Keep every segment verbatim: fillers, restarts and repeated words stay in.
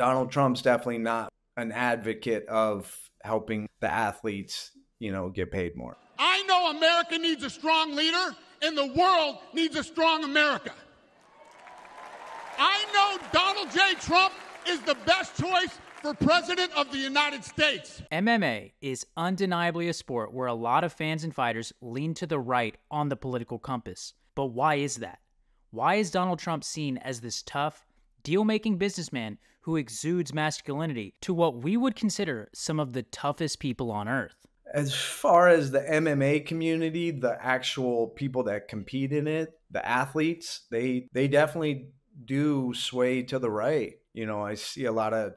Donald Trump's definitely not an advocate of helping the athletes, you know, get paid more. I know America needs a strong leader, and the world needs a strong America. I know Donald J. Trump is the best choice for President of the United States. M M A is undeniably a sport where a lot of fans and fighters lean to the right on the political compass. But why is that? Why is Donald Trump seen as this tough, deal-making businessman who exudes masculinity to what we would consider some of the toughest people on earth? As far as the M M A community, the actual people that compete in it, the athletes, they they definitely do sway to the right. You know, I see a lot of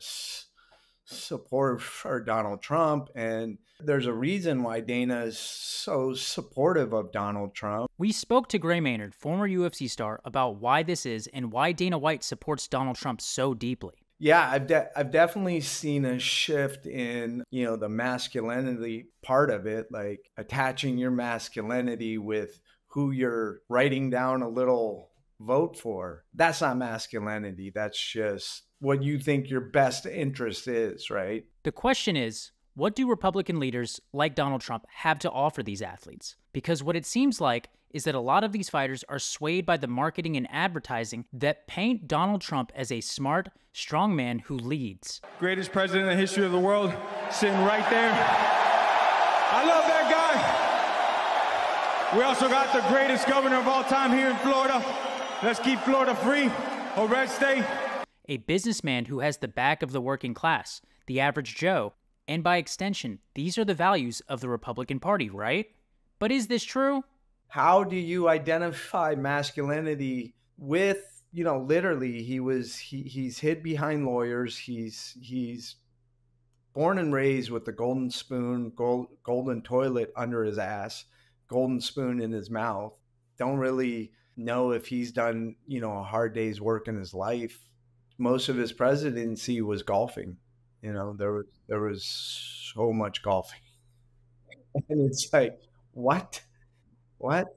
support for Donald Trump, and there's a reason why Dana is so supportive of Donald Trump. We spoke to Gray Maynard, former U F C star, about why this is and why Dana White supports Donald Trump so deeply. Yeah, I've de I've definitely seen a shift in, you know, the masculinity part of it, like attaching your masculinity with who you're writing down a little vote for. That's not masculinity. That's just what you think your best interest is, right? The question is, what do Republican leaders like Donald Trump have to offer these athletes? Because what it seems like is that a lot of these fighters are swayed by the marketing and advertising that paint Donald Trump as a smart, strong man who leads. Greatest president in the history of the world, sitting right there. I love that guy. We also got the greatest governor of all time here in Florida. Let's keep Florida free, a red state. A businessman who has the back of the working class, the average Joe, and by extension, these are the values of the Republican Party, right? But is this true? How do you identify masculinity with, you know, literally he was, he, he's hid behind lawyers. He's, he's born and raised with the golden spoon, gold, golden toilet under his ass, golden spoon in his mouth. Don't really know if he's done, you know, a hard day's work in his life. Most of his presidency was golfing. You know, there was, there was so much golfing. And it's like, what? What?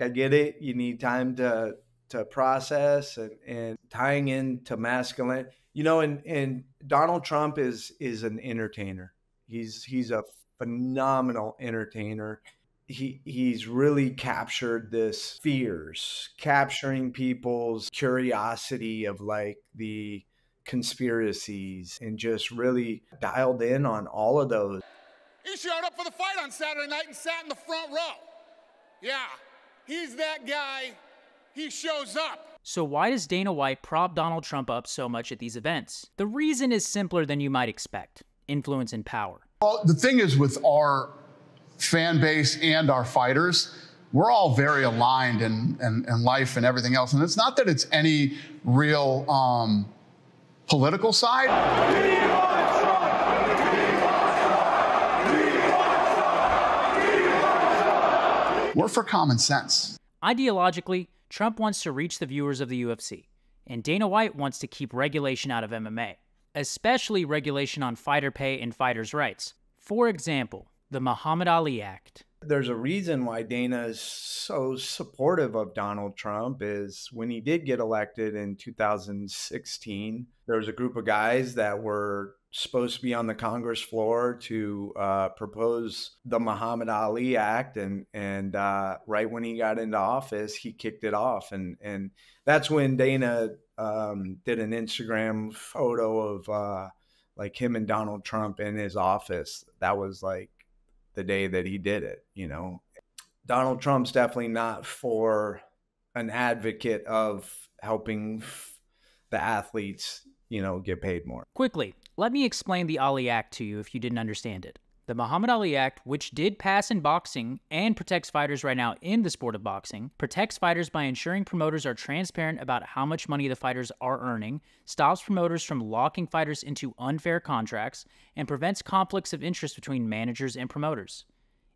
I get it. You need time to to process and, and tying into masculine, you know, and, and Donald Trump is is an entertainer. He's he's a phenomenal entertainer. He he's really captured this fears, capturing people's curiosity of like the conspiracies and just really dialed in on all of those. He showed up for the fight on Saturday night and sat in the front row. Yeah, he's that guy. He shows up. So why does Dana White prop Donald Trump up so much at these events? The reason is simpler than you might expect. Influence and power. Well, the thing is with our fan base and our fighters, we're all very aligned in, in, in life and everything else. And it's not that it's any real um, political side. We're for common sense. Ideologically, Trump wants to reach the viewers of the U F C, and Dana White wants to keep regulation out of M M A, especially regulation on fighter pay and fighters' rights. For example, the Muhammad Ali Act. There's a reason why Dana is so supportive of Donald Trump is when he did get elected in two thousand sixteen, there was a group of guys that were supposed to be on the Congress floor to uh, propose the Muhammad Ali Act. And, and uh, right when he got into office, he kicked it off. And, and that's when Dana um, did an Instagram photo of uh, like him and Donald Trump in his office. That was like the day that he did it, you know. Donald Trump's definitely not for an advocate of helping the athletes, you know, get paid more. Quickly, let me explain the Ali Act to you if you didn't understand it. The Muhammad Ali Act, which did pass in boxing and protects fighters right now in the sport of boxing, protects fighters by ensuring promoters are transparent about how much money the fighters are earning, stops promoters from locking fighters into unfair contracts, and prevents conflicts of interest between managers and promoters.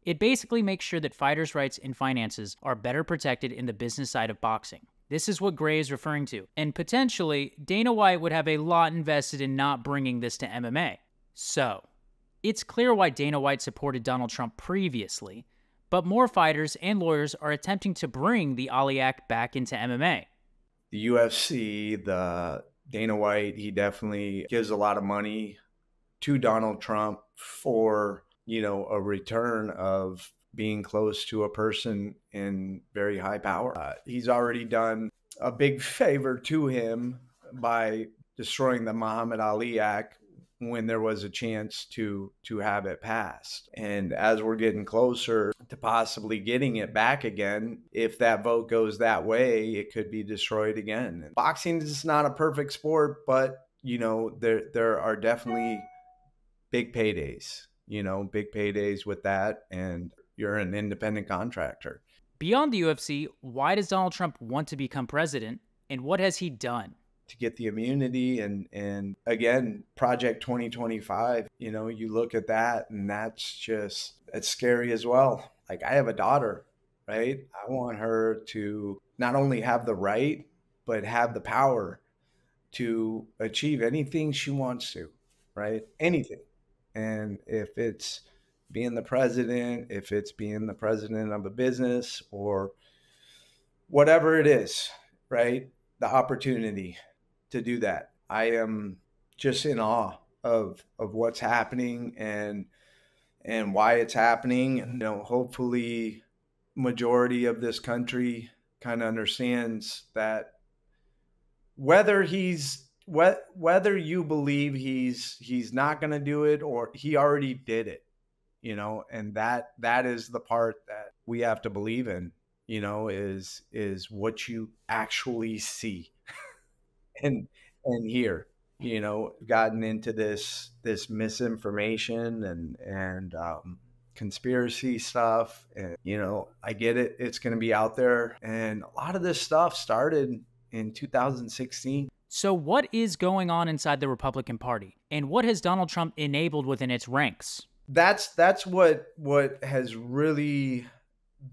It basically makes sure that fighters' rights and finances are better protected in the business side of boxing. This is what Gray is referring to, and potentially, Dana White would have a lot invested in not bringing this to M M A. So, it's clear why Dana White supported Donald Trump previously, but more fighters and lawyers are attempting to bring the Ali Act back into M M A. The U F C, the Dana White, he definitely gives a lot of money to Donald Trump for, you know, a return of being close to a person in very high power. Uh, he's already done a big favor to him by destroying the Muhammad Ali Act when there was a chance to to have it passed. And as we're getting closer to possibly getting it back again, if that vote goes that way, it could be destroyed again. Boxing is not a perfect sport, but, you know, there there are definitely big paydays, you know, big paydays with that, and you're an independent contractor. Beyond the U F C, why does Donald Trump want to become president, and what has he done? To get the immunity, and, and again, Project twenty twenty-five, you know, you look at that and that's just, it's scary as well. Like, I have a daughter, right? I want her to not only have the right, but have the power to achieve anything she wants to, right? Anything. And if it's being the president, if it's being the president of a business or whatever it is, right? The opportunity to do that. I am just in awe of of what's happening and and why it's happening. You know, hopefully majority of this country kind of understands that whether he's what whether you believe he's he's not going to do it or he already did it, you know, and that that is the part that we have to believe in. You know, is is what you actually see and and hear. You know, gotten into this this misinformation and and um, conspiracy stuff. And, you know, I get it; it's going to be out there. And a lot of this stuff started in two thousand sixteen. So, what is going on inside the Republican Party, and what has Donald Trump enabled within its ranks? That's that's what what has really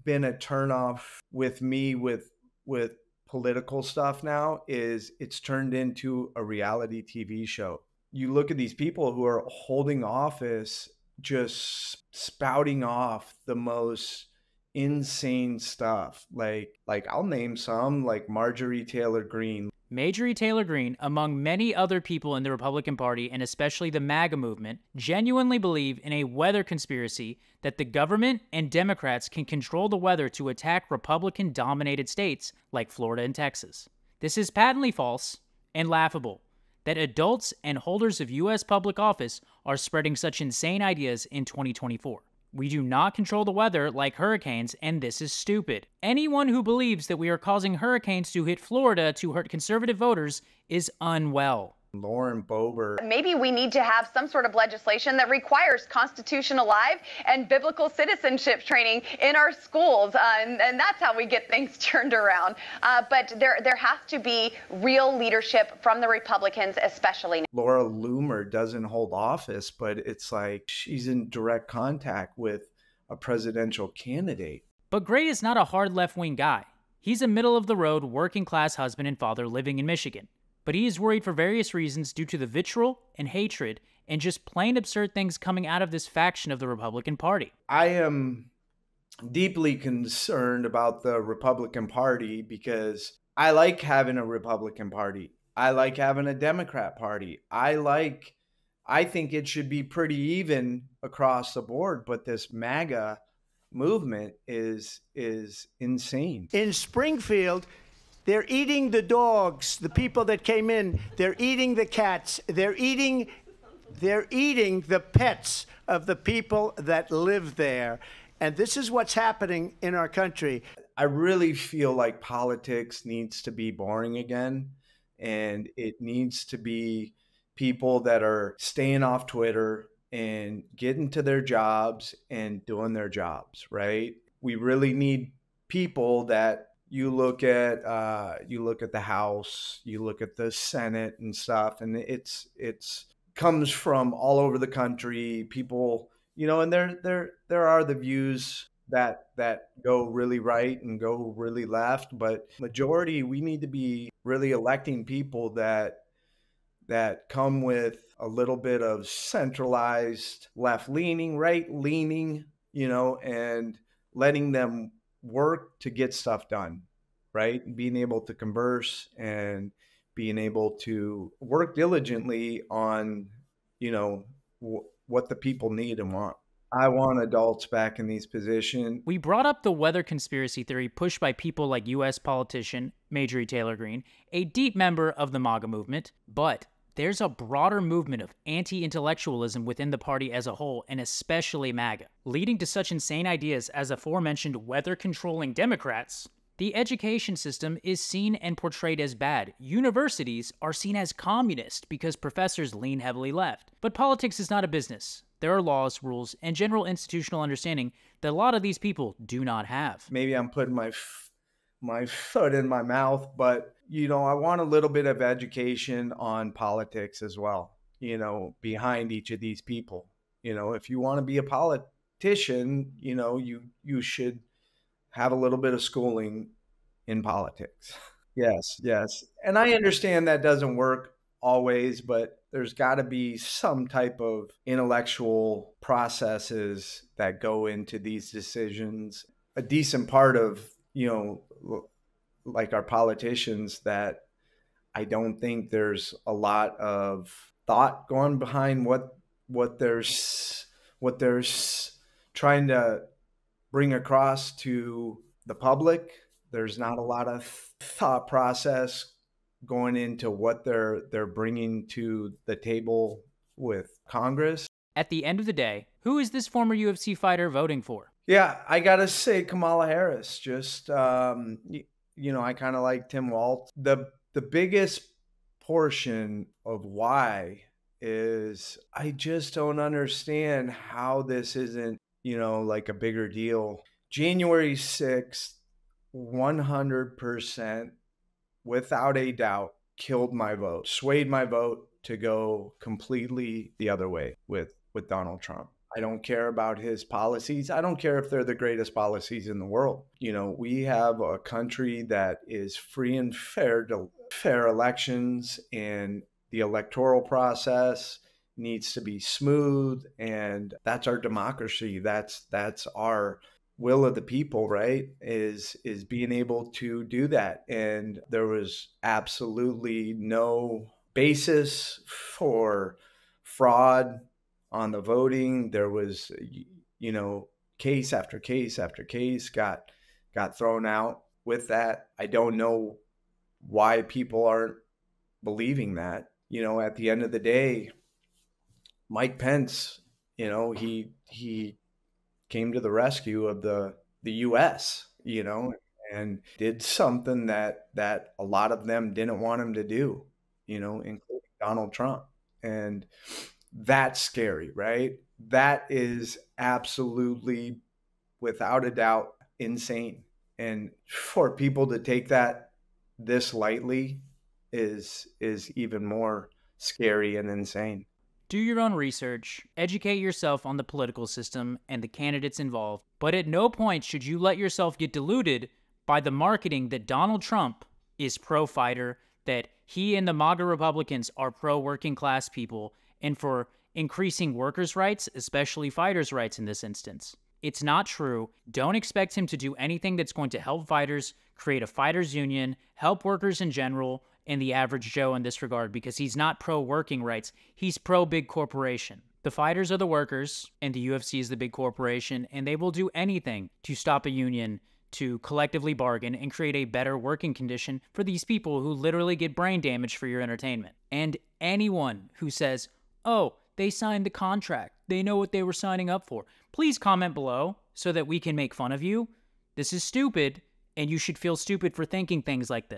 been a turnoff with me with with political stuff now, is it's turned into a reality T V show. You look at these people who are holding office just spouting off the most insane stuff. Like like I'll name some, like Marjorie Taylor Greene. Marjorie Taylor Greene, among many other people in the Republican Party and especially the MAGA movement, genuinely believe in a weather conspiracy that the government and Democrats can control the weather to attack Republican-dominated states like Florida and Texas. This is patently false and laughable that adults and holders of U S public office are spreading such insane ideas in twenty twenty-four. We do not control the weather like hurricanes, and this is stupid. Anyone who believes that we are causing hurricanes to hit Florida to hurt conservative voters is unwell. Lauren Bober. Maybe we need to have some sort of legislation that requires constitutional live and biblical citizenship training in our schools, uh, and, and that's how we get things turned around. Uh, but there, there has to be real leadership from the Republicans, especially. Laura Loomer doesn't hold office, but it's like she's in direct contact with a presidential candidate. But Gray is not a hard left-wing guy. He's a middle-of-the-road, working-class husband and father living in Michigan. But he is worried for various reasons due to the vitriol and hatred and just plain absurd things coming out of this faction of the Republican Party. I am deeply concerned about the Republican Party because I like having a Republican Party. I like having a Democrat Party. I like, I think it should be pretty even across the board, but this MAGA movement is, is insane. In Springfield, they're eating the dogs, the people that came in. They're eating the cats. They're eating, they're eating the pets of the people that live there. And this is what's happening in our country. I really feel like politics needs to be boring again. And it needs to be people that are staying off Twitter and getting to their jobs and doing their jobs, right? We really need people that You look at uh, you look at the House, you look at the Senate and stuff, and it's it's comes from all over the country. People, you know, and there there there are the views that that go really right and go really left, but majority we need to be really electing people that that come with a little bit of centralized left leaning, right leaning, you know, and letting them work to get stuff done, right? Being able to converse and being able to work diligently on, you know, w- what the people need and want. I want adults back in these positions. We brought up the weather conspiracy theory pushed by people like U S politician Marjorie Taylor Greene, a deep member of the MAGA movement, but there's a broader movement of anti-intellectualism within the party as a whole, and especially MAGA, leading to such insane ideas as aforementioned weather-controlling Democrats. The education system is seen and portrayed as bad. Universities are seen as communist because professors lean heavily left. But politics is not a business. There are laws, rules, and general institutional understanding that a lot of these people do not have. Maybe I'm putting my f- my foot in my mouth, but you know, I want a little bit of education on politics as well, you know, behind each of these people. You know, if you want to be a politician, you know, you you should have a little bit of schooling in politics. Yes, yes. And I understand that doesn't work always, but there's got to be some type of intellectual processes that go into these decisions. A decent part of, you know, like our politicians, that I don't think there's a lot of thought going behind what what there's what there's trying to bring across to the public. There's not a lot of thought process going into what they're they're bringing to the table with Congress. At the end of the day, who is this former U F C fighter voting for? Yeah, I gotta say Kamala Harris. Just um, you, you know, I kind of like Tim Walz. The the biggest portion of why is I just don't understand how this isn't, you know, like a bigger deal. January sixth, one hundred percent, without a doubt, killed my vote, swayed my vote to go completely the other way with, with Donald Trump. I don't care about his policies. I don't care if they're the greatest policies in the world. You know, we have a country that is free and fair, to fair elections, and the electoral process needs to be smooth, and that's our democracy. That's that's our will of the people, right? Is is being able to do that. And there was absolutely no basis for fraud on the voting. There was, you know, case after case after case got got thrown out with that. I don't know why people aren't believing that. You know, at the end of the day, Mike Pence, you know, he he came to the rescue of the the U S, you know, and did something that that a lot of them didn't want him to do, you know, including Donald Trump. And that's scary, right? That is absolutely, without a doubt, insane. And for people to take that this lightly is is even more scary and insane. Do your own research, educate yourself on the political system and the candidates involved, but at no point should you let yourself get deluded by the marketing that Donald Trump is pro-fighter, that he and the MAGA Republicans are pro-working class people, and for increasing workers' rights, especially fighters' rights in this instance. It's not true. Don't expect him to do anything that's going to help fighters, create a fighters union, help workers in general, and the average Joe in this regard, because he's not pro-working rights. He's pro-big corporation. The fighters are the workers, and the U F C is the big corporation, and they will do anything to stop a union, to collectively bargain, and create a better working condition for these people who literally get brain damage for your entertainment. And anyone who says, oh, they signed the contract, they know what they were signing up for, please comment below so that we can make fun of you. This is stupid, and you should feel stupid for thinking things like this.